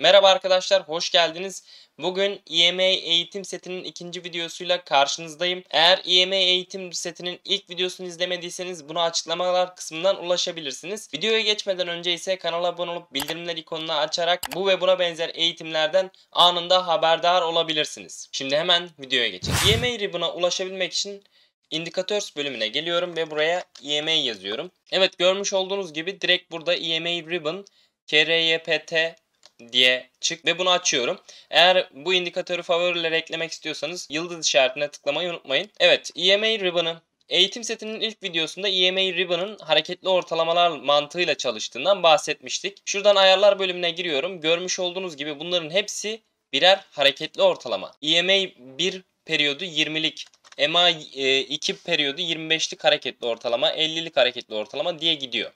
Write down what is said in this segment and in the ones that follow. Merhaba arkadaşlar, hoş geldiniz. Bugün EMA eğitim setinin ikinci videosuyla karşınızdayım. Eğer EMA eğitim setinin ilk videosunu izlemediyseniz bunu açıklamalar kısmından ulaşabilirsiniz. Videoya geçmeden önce ise kanala abone olup bildirimler ikonunu açarak bu ve buna benzer eğitimlerden anında haberdar olabilirsiniz. Şimdi hemen videoya geçelim. EMA Ribbon'a ulaşabilmek için Indicators bölümüne geliyorum ve buraya EMA yazıyorum. Evet, görmüş olduğunuz gibi direkt burada EMA Ribbon K-R-Y-P-T diye çık ve bunu açıyorum. Eğer bu indikatörü favorilere eklemek istiyorsanız yıldız işaretine tıklamayı unutmayın. Evet, EMA Ribbon'ı eğitim setinin ilk videosunda EMA Ribbon'ın hareketli ortalamalar mantığıyla çalıştığından bahsetmiştik. Şuradan ayarlar bölümüne giriyorum. Görmüş olduğunuz gibi bunların hepsi birer hareketli ortalama. EMA 1 periyodu 20'lik, EMA 2 periyodu 25'lik hareketli ortalama, 50'lik hareketli ortalama diye gidiyor.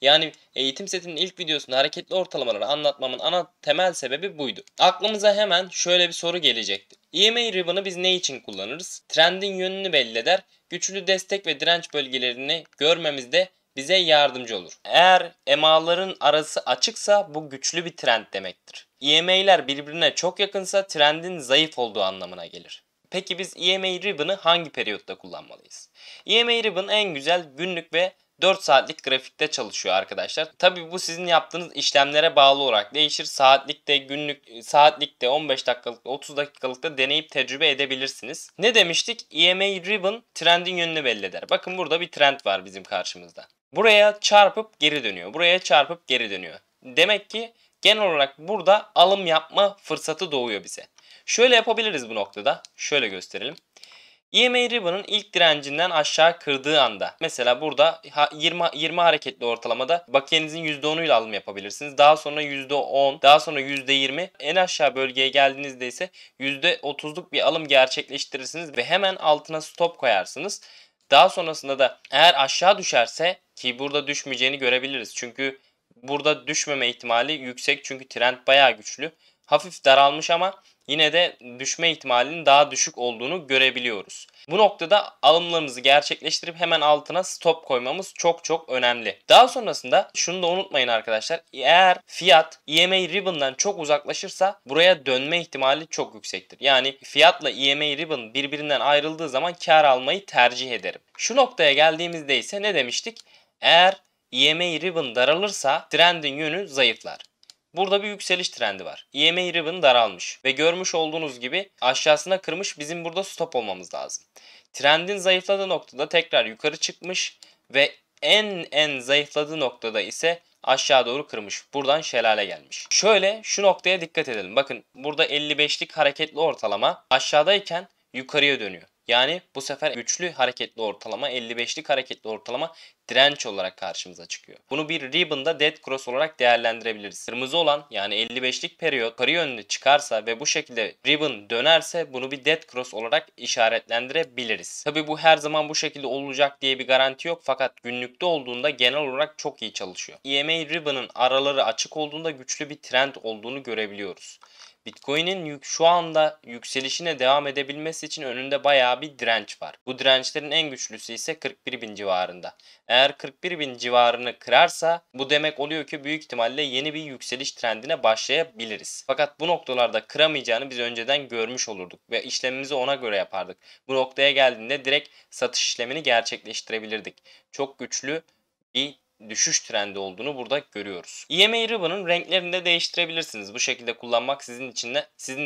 Yani eğitim setinin ilk videosunda hareketli ortalamaları anlatmamın ana temel sebebi buydu. Aklımıza hemen şöyle bir soru gelecekti. EMA Ribbon'ı biz ne için kullanırız? Trendin yönünü belli eder, güçlü destek ve direnç bölgelerini görmemizde bize yardımcı olur. Eğer EMA'ların arası açıksa bu güçlü bir trend demektir. EMA'ler birbirine çok yakınsa trendin zayıf olduğu anlamına gelir. Peki biz EMA Ribbon'ı hangi periyotta kullanmalıyız? EMA Ribbon en güzel günlük ve 4 saatlik grafikte çalışıyor arkadaşlar. Tabii bu sizin yaptığınız işlemlere bağlı olarak değişir. Saatlikte, günlük, saatlikte, 15 dakikalıkta, 30 dakikalıkta deneyip tecrübe edebilirsiniz. Ne demiştik? EMA Ribbon trendin yönünü belli eder. Bakın burada bir trend var bizim karşımızda. Buraya çarpıp geri dönüyor. Buraya çarpıp geri dönüyor. Demek ki genel olarak burada alım yapma fırsatı doğuyor bize. Şöyle yapabiliriz bu noktada. Şöyle gösterelim. EMA Ribbon'ın ilk direncinden aşağı kırdığı anda, mesela burada 20 hareketli ortalamada bakiyenizin %10'uyla alım yapabilirsiniz. Daha sonra %10, daha sonra %20, en aşağı bölgeye geldiğinizde ise %30'luk bir alım gerçekleştirirsiniz ve hemen altına stop koyarsınız. Daha sonrasında da eğer aşağı düşerse, ki burada düşmeyeceğini görebiliriz. Çünkü burada düşmeme ihtimali yüksek, çünkü trend bayağı güçlü. Hafif daralmış ama yine de düşme ihtimalinin daha düşük olduğunu görebiliyoruz. Bu noktada alımlarımızı gerçekleştirip hemen altına stop koymamız çok çok önemli. Daha sonrasında şunu da unutmayın arkadaşlar. Eğer fiyat EMA Ribbon'dan çok uzaklaşırsa buraya dönme ihtimali çok yüksektir. Yani fiyatla EMA Ribbon birbirinden ayrıldığı zaman kar almayı tercih ederim. Şu noktaya geldiğimizde ise ne demiştik? Eğer EMA Ribbon daralırsa trendin yönü zayıflar. Burada bir yükseliş trendi var. EMA Ribbon daralmış ve görmüş olduğunuz gibi aşağısına kırmış, bizim burada stop olmamız lazım. Trendin zayıfladığı noktada tekrar yukarı çıkmış ve en zayıfladığı noktada ise aşağı doğru kırmış. Buradan şelale gelmiş. Şöyle şu noktaya dikkat edelim. Bakın burada 55'lik hareketli ortalama aşağıdayken yukarıya dönüyor. Yani bu sefer güçlü hareketli ortalama, 55'lik hareketli ortalama direnç olarak karşımıza çıkıyor. Bunu bir Ribbon'da Dead Cross olarak değerlendirebiliriz. Kırmızı olan, yani 55'lik periyot yukarı yönlü çıkarsa ve bu şekilde Ribbon dönerse bunu bir Dead Cross olarak işaretlendirebiliriz. Tabi bu her zaman bu şekilde olacak diye bir garanti yok, fakat günlükte olduğunda genel olarak çok iyi çalışıyor. EMA Ribbon'ın araları açık olduğunda güçlü bir trend olduğunu görebiliyoruz. Bitcoin'in şu anda yükselişine devam edebilmesi için önünde bayağı bir direnç var. Bu dirençlerin en güçlüsü ise 41.000 civarında. Eğer 41.000 civarını kırarsa bu demek oluyor ki büyük ihtimalle yeni bir yükseliş trendine başlayabiliriz. Fakat bu noktalarda kıramayacağını biz önceden görmüş olurduk ve işlemimizi ona göre yapardık. Bu noktaya geldiğinde direkt satış işlemini gerçekleştirebilirdik. Çok güçlü bir düşüş trendi olduğunu burada görüyoruz. EMA Ribbon'un renklerini de değiştirebilirsiniz. Bu şekilde kullanmak sizin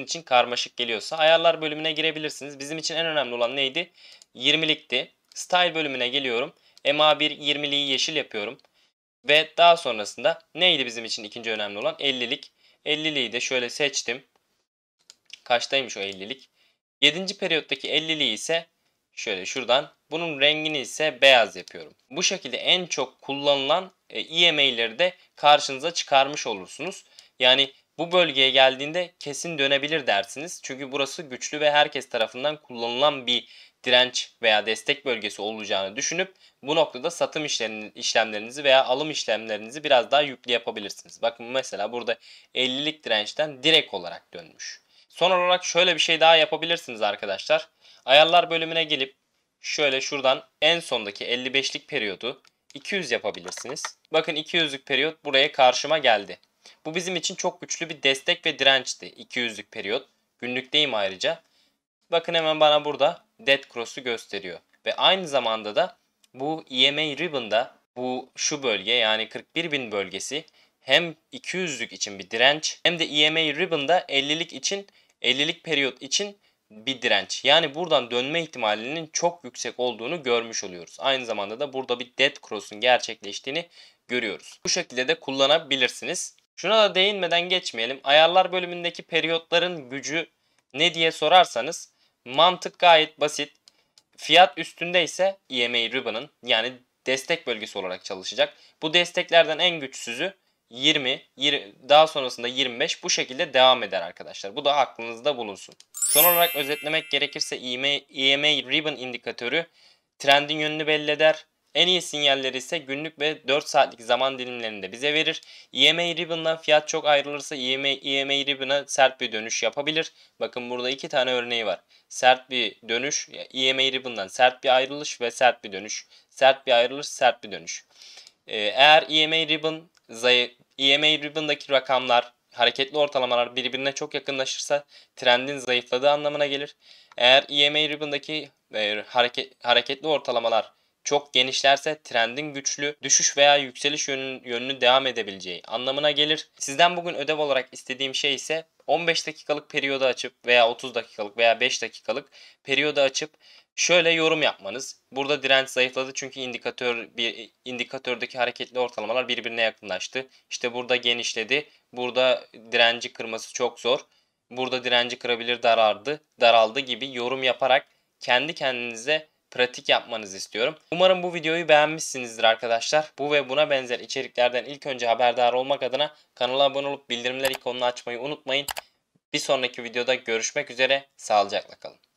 için karmaşık geliyorsa ayarlar bölümüne girebilirsiniz. Bizim için en önemli olan neydi? 20'likti. Style bölümüne geliyorum. EMA1 20'liği yeşil yapıyorum. Ve daha sonrasında neydi bizim için ikinci önemli olan? 50'lik. 50'liği de şöyle seçtim. Kaçtaymış o 50'lik? 7. periyottaki 50'liği ise şöyle şuradan, bunun rengini ise beyaz yapıyorum. Bu şekilde en çok kullanılan EMA'leri de karşınıza çıkarmış olursunuz. Yani bu bölgeye geldiğinde kesin dönebilir dersiniz. Çünkü burası güçlü ve herkes tarafından kullanılan bir direnç veya destek bölgesi olacağını düşünüp bu noktada satım işlemlerinizi veya alım işlemlerinizi biraz daha yüklü yapabilirsiniz. Bakın mesela burada 50'lik dirençten direkt olarak dönmüş. Son olarak şöyle bir şey daha yapabilirsiniz arkadaşlar. Ayarlar bölümüne gelip şöyle şuradan en sondaki 55'lik periyodu 200 yapabilirsiniz. Bakın 200'lük periyot buraya karşıma geldi. Bu bizim için çok güçlü bir destek ve dirençti. 200'lük periyot. Günlükteyim ayrıca. Bakın hemen bana burada Dead Cross'u gösteriyor. Ve aynı zamanda da bu EMA Ribbon'da şu bölge, yani 41.000 bölgesi hem 200'lük için bir direnç hem de EMA Ribbon'da 50'lik periyot için bir direnç. Yani buradan dönme ihtimalinin çok yüksek olduğunu görmüş oluyoruz. Aynı zamanda da burada bir Dead Cross'un gerçekleştiğini görüyoruz. Bu şekilde de kullanabilirsiniz. Şuna da değinmeden geçmeyelim. Ayarlar bölümündeki periyotların gücü ne diye sorarsanız mantık gayet basit. Fiyat üstünde ise EMA Ribbon'ın yani destek bölgesi olarak çalışacak. Bu desteklerden en güçsüzü 20, daha sonrasında 25, bu şekilde devam eder arkadaşlar. Bu da aklınızda bulunsun. Son olarak özetlemek gerekirse EMA Ribbon indikatörü trendin yönünü belli eder. En iyi sinyalleri ise günlük ve 4 saatlik zaman dilimlerinde bize verir. EMA Ribbon'dan fiyat çok ayrılırsa EMA Ribbon'a sert bir dönüş yapabilir. Bakın burada 2 tane örneği var. Sert bir dönüş, EMA Ribbon'dan sert bir ayrılış ve sert bir dönüş. Sert bir ayrılış, sert bir dönüş. Eğer EMA Ribbon'daki rakamlar, hareketli ortalamalar birbirine çok yakınlaşırsa trendin zayıfladığı anlamına gelir. Eğer EMA Ribbon'daki hareketli ortalamalar çok genişlerse trendin güçlü düşüş veya yükseliş yönünü devam edebileceği anlamına gelir. Sizden bugün ödev olarak istediğim şey ise 15 dakikalık periyodu açıp veya 30 dakikalık veya 5 dakikalık periyodu açıp şöyle yorum yapmanız. Burada direnç zayıfladı çünkü indikatördeki hareketli ortalamalar birbirine yakınlaştı. İşte burada genişledi. Burada direnci kırması çok zor. Burada direnci kırabilir, daraldı gibi yorum yaparak kendi kendinize pratik yapmanızı istiyorum. Umarım bu videoyu beğenmişsinizdir arkadaşlar. Bu ve buna benzer içeriklerden ilk önce haberdar olmak adına kanala abone olup bildirimler ikonunu açmayı unutmayın. Bir sonraki videoda görüşmek üzere. Sağlıcakla kalın.